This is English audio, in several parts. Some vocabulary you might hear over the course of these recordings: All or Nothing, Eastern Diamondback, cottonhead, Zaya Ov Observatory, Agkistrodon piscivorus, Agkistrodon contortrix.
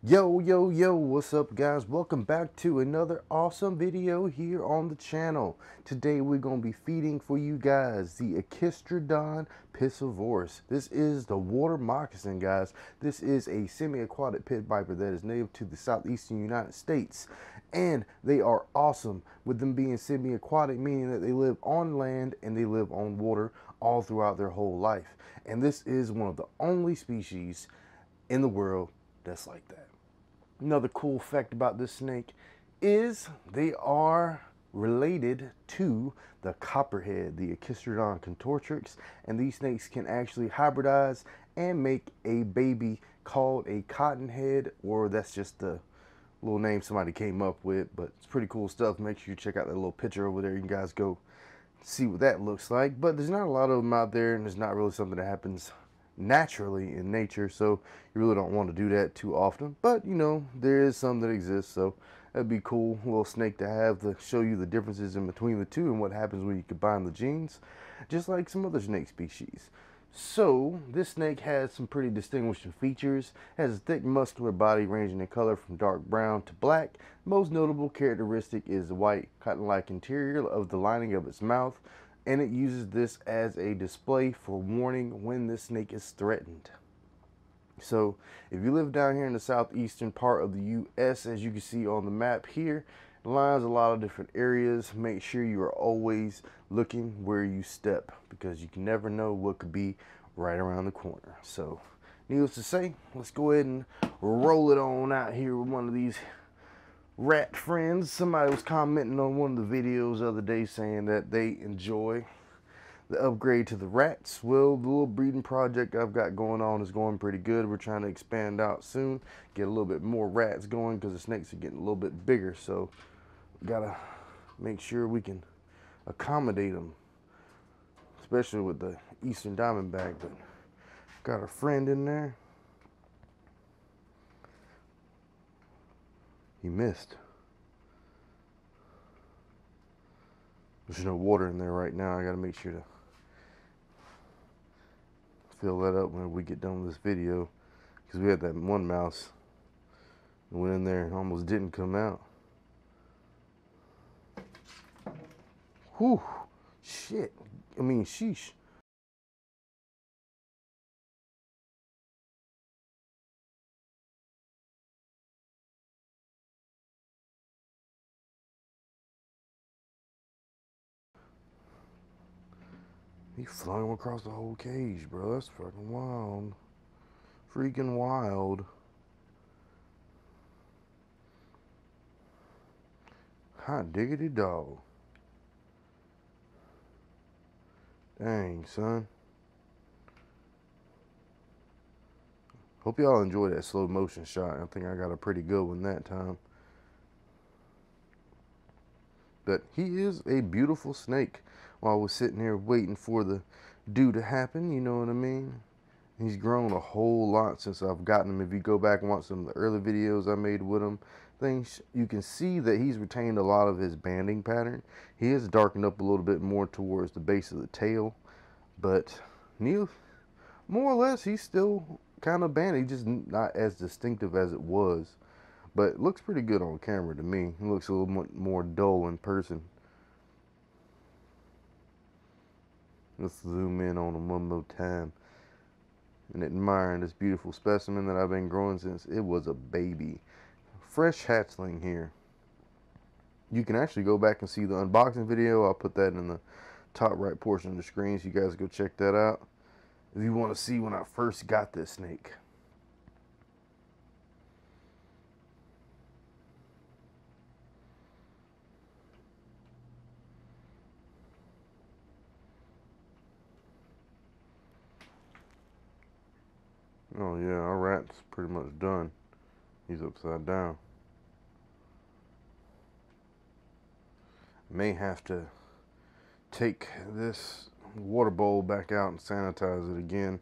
Yo, what's up guys? Welcome back to another awesome video here on the channel. Today we're going to be feeding for you guys the Agkistrodon piscivorus. This is the water moccasin, guys. This is a semi-aquatic pit viper that is native to the southeastern United States. And they are awesome with them being semi-aquatic, meaning that they live on land and they live on water all throughout their whole life. And this is one of the only species in the world that's like that. Another cool fact about this snake is they are related to the copperhead, the Agkistrodon contortrix, and these snakes can actually hybridize and make a baby called a cottonhead, or that's just the little name somebody came up with, but it's pretty cool stuff. Make sure you check out that little picture over there. You guys go see what that looks like, but there's not a lot of them out there, and there's not really something that happens naturally in nature, so you really don't want to do that too often. But you know, there is some that exists, so that'd be cool, a little snake to have to show you the differences in between the two and what happens when you combine the genes, just like some other snake species. So this snake has some pretty distinguishing features. It has a thick muscular body ranging in color from dark brown to black. The most notable characteristic is the white cotton-like interior of the lining of its mouth, and it uses this as a display for warning when this snake is threatened. So if you live down here in the southeastern part of the U.S., as you can see on the map here, it lines a lot of different areas. Make sure you are always looking where you step, because you can never know what could be right around the corner. So needless to say, let's go ahead and roll it on out here with one of these rat friends. Somebody was commenting on one of the videos the other day saying that they enjoy the upgrade to the rats. Well, the little breeding project I've got going on is going pretty good. We're trying to expand out soon, get a little bit more rats going, because the snakes are getting a little bit bigger, so gotta make sure we can accommodate them, especially with the Eastern Diamondback. But got a friend in there. He missed. There's no water in there right now. I gotta make sure to fill that up when we get done with this video, because we had that one mouse and went in there and almost didn't come out. Whew, shit. I mean, sheesh. He flung across the whole cage, bro. That's fucking wild. Freaking wild. Hot diggity dog. Dang, son. Hope y'all enjoy that slow motion shot. I think I got a pretty good one that time. But he is a beautiful snake. While we're sitting here waiting for the dew to happen, you know what I mean? He's grown a whole lot since I've gotten him. If you go back and watch some of the early videos I made with him, things you can see that he's retained a lot of his banding pattern. He is darkened up a little bit more towards the base of the tail, but more or less he's still kind of banded, just not as distinctive as it was. But it looks pretty good on camera to me. It looks a little more dull in person. Let's zoom in on him one more time and admire this beautiful specimen that I've been growing since it was a baby. Fresh hatchling here. You can actually go back and see the unboxing video. I'll put that in the top right portion of the screen, so you guys go check that out if you want to see when I first got this snake. Oh yeah, our rat's pretty much done. He's upside down. May have to take this water bowl back out and sanitize it again.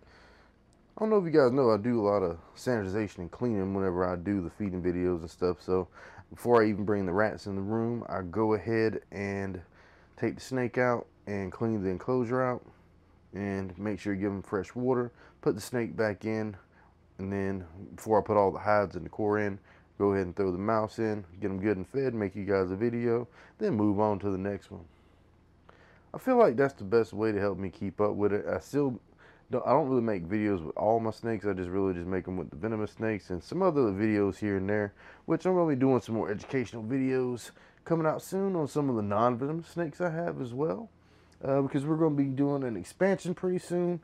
I don't know if you guys know, I do a lot of sanitization and cleaning whenever I do the feeding videos and stuff. So before I even bring the rats in the room, I go ahead and take the snake out and clean the enclosure out and make sure you give them fresh water. Put the snake back in, And then before I put all the hides and the core in, go ahead and throw the mouse in, get them good and fed, make you guys a video, then move on to the next one. I feel like that's the best way to help me keep up with it. I don't really make videos with all my snakes. I just really just make them with the venomous snakes and some other videos here and there, which I'm going to be doing some more educational videos coming out soon on some of the non-venomous snakes I have as well, because we're going to be doing an expansion pretty soon.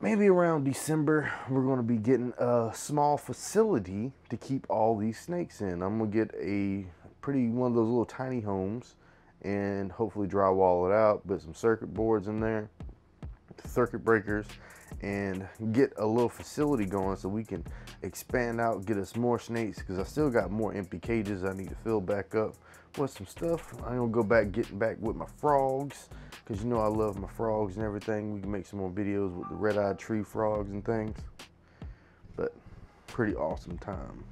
Maybe around December, we're going to be getting a small facility to keep all these snakes in. I'm going to get a one of those little tiny homes and hopefully drywall it out, put some circuit boards in there, circuit breakers, and get a little facility going so we can expand out, get us more snakes, because I still got more empty cages I need to fill back up with some stuff. I'm gonna go back, getting back with my frogs, because you know I love my frogs and everything. We can make some more videos with the red-eyed tree frogs and things, but pretty awesome time.